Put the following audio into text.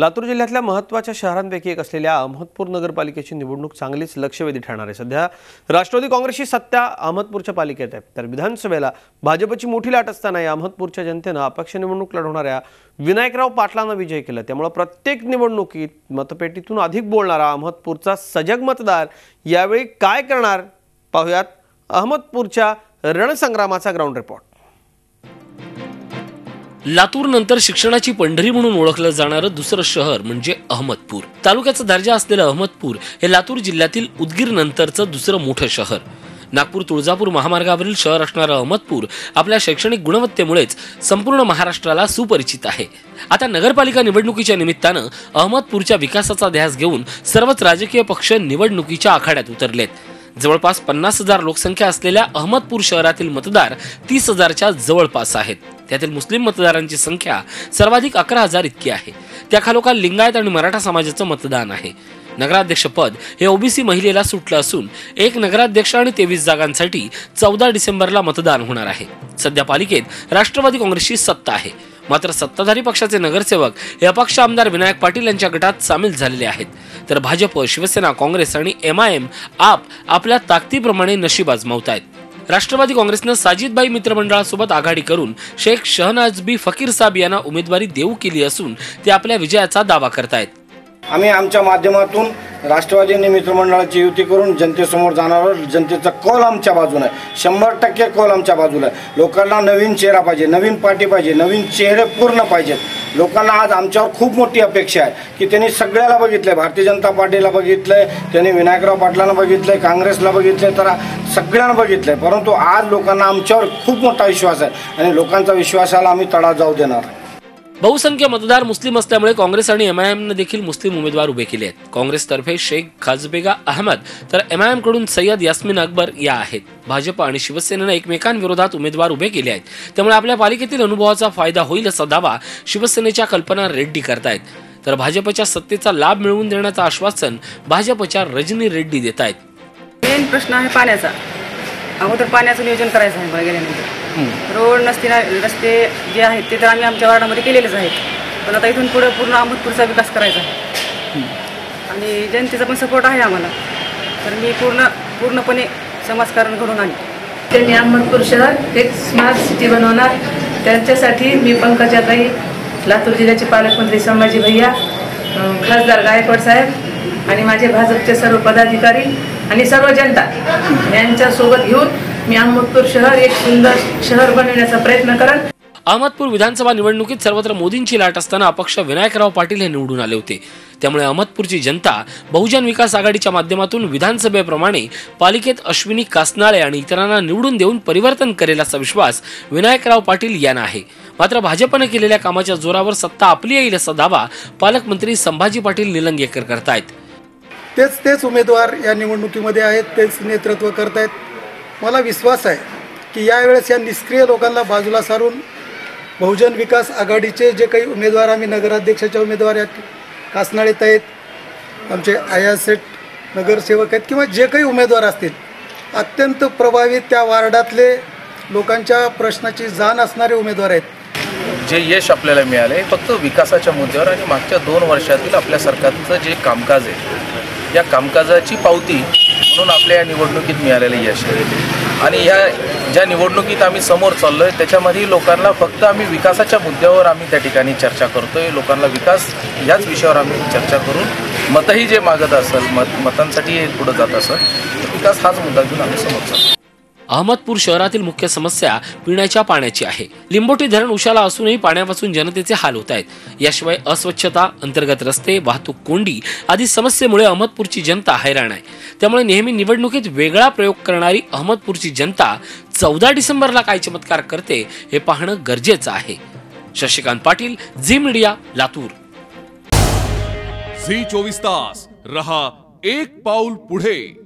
लातूर जिल्ह्यातल्या महत्त्वाच्या शहरांपैकी एक असलेल्या अहमदपूर नगरपालिकेची निवडणूक चांगलीच लक्षवेधी ठरणार आहे। सध्या राष्ट्रवादी काँग्रेसची सत्ता अहमदपूरच्या पालिकेत आहे, तर विधानसभेला भाजपची मोठी लाट असताना या अहमदपूरच्या जनतेनं अपक्ष निवडणूक लढवणाऱ्या विनायकराव पाटलांना विजय केला। त्यामुळे प्रत्येक निवडणुकीत मतपेटीतून अधिक बोलणारा अहमदपूरचा सजग मतदार यावेळी काय करणार पाहूयात अहमदपूरच्या रणसंग्रामाचा ग्राउंड रिपोर्ट। लातूरनंतर शिक्षणाची पंढरी म्हणून ओळखलं जाणारं दुसरं शहर म्हणजे अहमदपूर। तालुक्याचा दर्जा असलेलं अहमदपूर हे लातूर जिल्ह्यातील उदगीरनंतरचं दुसरं मोठं शहर। नागपूर तुळजापूर महामार्गावरील शहर असणारं अहमदपूर आपल्या शैक्षणिक गुणवत्तेमुळेच संपूर्ण महाराष्ट्राला सुपरिचित आहे। आता नगरपालिका निवडणुकीच्या निमित्तानं अहमदपूरच्या विकासाचा ध्यास घेऊन सर्वच राजकीय पक्ष निवडणुकीच्या आखाड्यात उतरलेत। जवळपास 50,000 लोकसंख्या असलेल्या अहमदपूर शहरातील मतदार 30,000च्या जवळपास आहेत। त्यातील मुस्लिम मतदारांची संख्या सर्वाधिक 11,000 इतकी आहे। त्याखालोखाल लिंगायत आणि मराठा समाजाचं मतदान आहे। नगराध्यक्ष पद हे ओबीसी महिलेला सुटलं असून एक नगराध्यक्ष आणि 23 जागांसाठी 14 डिसेंबरला मतदान होणार आहे। सध्या पालिकेत राष्ट्रवादी काँग्रेसची सत्ता आहे, मात्र सत्ताधारी पक्षाचे नगरसेवक हे अपक्ष आमदार विनायक पाटील यांच्या गटात सामील झालेले आहेत। तर भाजप, शिवसेना, काँग्रेस आणि एमआयएम आपल्या ताकदीप्रमाणे नशीब आजमावत आहेत। राष्ट्रवादी काँग्रेसनं साजिदबाई मित्रमंडळासोबत आघाडी करून शेख शहनाज बी फकीर साहेब यांना उमेदवारी देऊ केली असून ते आपल्या विजयाचा दावा करतायत। आम्ही आमच्या माध्यमातून राष्ट्रवादी मित्रमंडळाची युती करून जनतेसमोर जाणार, जनतेचा कौल आमच्या बाजूने आहे, 100% कौल आमच्या बाजूला आहे। लोकांना नवीन चेहरा पाहिजे, नवीन पार्टी पाहिजे, नवीन चेहरे पूर्ण पाहिजेत। लोकांना आज आमच्यावर खूप मोठी अपेक्षा आहे की त्यांनी सगळ्याला बघितलंय, भारतीय जनता पार्टीला बघितलंय, त्यांनी विनायकराव पाटलांना बघितलंय, काँग्रेसला बघितलंय, तर सगळ्यांना बघितलंय, परंतु आज लोकांना आमच्यावर खूप मोठा विश्वास आहे आणि लोकांचा विश्वासाला आम्ही तडा जाऊ देणार नाही। बहुसंख्य मतदार मुस्लिम असल्यामुळे काँग्रेस आणि एमआयएमने देखील मुस्लिम उमेदवार उभे केले आहेत। काँग्रेसतर्फे शेख खाजबेगा अहमद तर एमआयएमकडून सय्यद यास्मिन अकबर या आहेत। भाजप आणि शिवसेनेने एकमेकांविरोधात उमेदवार उभे केले आहेत, त्यामुळे आपल्या पालिकेतील अनुभवाचा फायदा होईल असा दावा शिवसेनेच्या कल्पना रेड्डी करतायत। तर भाजपच्या सत्तेचा लाभ मिळवून देण्याचं आश्वासन भाजपच्या रजनी रेड्डी देत आहेत। मेन प्रश्न आहे पाण्याचा। अगोदर पाण्याचं नियोजन करायचं आहे, गेल्यानंतर रोड नसते, रस्ते जे आहेत ते तर आम्ही आमच्या वार्डामध्ये केलेलेच आहेत, पण आता इथून पुढे पूर्ण अहमदपूरचा विकास करायचा आहे आणि जनतेचा पण सपोर्ट आहे आम्हाला। तर मी पूर्णपणे समाजकारण करून आणले। त्यांनी अहमदपूर शहर एक स्मार्ट सिटी बनवणार, त्यांच्यासाठी मी पंकजाताई, लातूर जिल्ह्याचे पालकमंत्री संभाजी भैया, खासदार गायकवाड़ साहेब आणि माझे भाजपचे सर्व पदाधिकारी आणि सर्व जनता यांच्यासोबत घेऊन मी अहमदपूर शहर एक सुंदर शहर बनवण्याचा प्रयत्न करेन। अहमदपूर विधानसभा निवडणुकीत सर्वत्र मोदींची लाट असताना अपक्ष विनायकराव पाटील हे निवडून आले होते। त्यामुळे अहमदपूरची जनता बहुजन विकास आघाडीच्या माध्यमातून विधानसभेप्रमाणे पालिकेत अश्विनी कासनाळे आणि इतरांना निवडून देऊन परिवर्तन करेल असा विश्वास विनायकराव पाटील यांना आहे। मात्र भाजपने केलेल्या कामाच्या जोरावर सत्ता आपली येईल असा दावा पालकमंत्री संभाजी पाटील निलंगेकर करतायत। तेच उमेदवार या निवडणुकीमध्ये आहेत, तेच नेतृत्व करतायत। मला विश्वास आहे की यावेळेस या निष्क्रिय लोकांना बाजूला सारून बहुजन विकास आघाडीचे जे काही उमेदवार, आम्ही नगराध्यक्षाच्या उमेदवार आहेत, कासनाळेत आहेत, आमचे आयासेट नगरसेवक आहेत किंवा जे काही उमेदवार असतील, अत्यंत प्रभावी त्या वार्डातले लोकांच्या प्रश्नाची जाण असणारे उमेदवार आहेत। जे यश आपल्याला मिळाले फक्त विकासाच्या मुद्द्यावर आणि मागच्या 2 वर्षातील आपल्या सरकारचं जे कामकाज आहे या कामकाजाची पावती म्हणून आपल्या या निवडणुकीत मिळालेले यश आहे। आणि ह्या ज्या निवडणुकीत आम्ही समोर चाललो आहे त्याच्यामध्ये लोकांना फक्त आम्ही विकासाच्या मुद्द्यावर आम्ही त्या ठिकाणी चर्चा करतो आहे। लोकांना विकास याच विषयावर आम्ही चर्चा करून मतही जे मागत असेल, मतांसाठी पुढं जात असेल, तर विकास हाच मुद्दा घेऊन आम्ही समोर चालतो। अहमदपूर शहरातील मुख्य समस्या पिण्याच्या पाण्याची आहे। लिंबोटी धरण उशाला असूनही पाण्यापासून जनतेचे हाल होत आहेत। याशिवाय अस्वच्छता, अंतर्गत रस्ते, वाहतूक कोंडी आदी समस्येमुळे अहमदपूरची जनता हैराण आहे। त्यामुळे नेहमी निवडणुकीत वेगळा प्रयोग करणारी अहमदपूरची जनता 14 डिसेंबरला काय चमत्कार करते हे पाहणं गरजेचं आहे। शशिकांत पाटील, झी मीडिया, लातूर। झी 24 तास रहा एक पाऊल पुढे।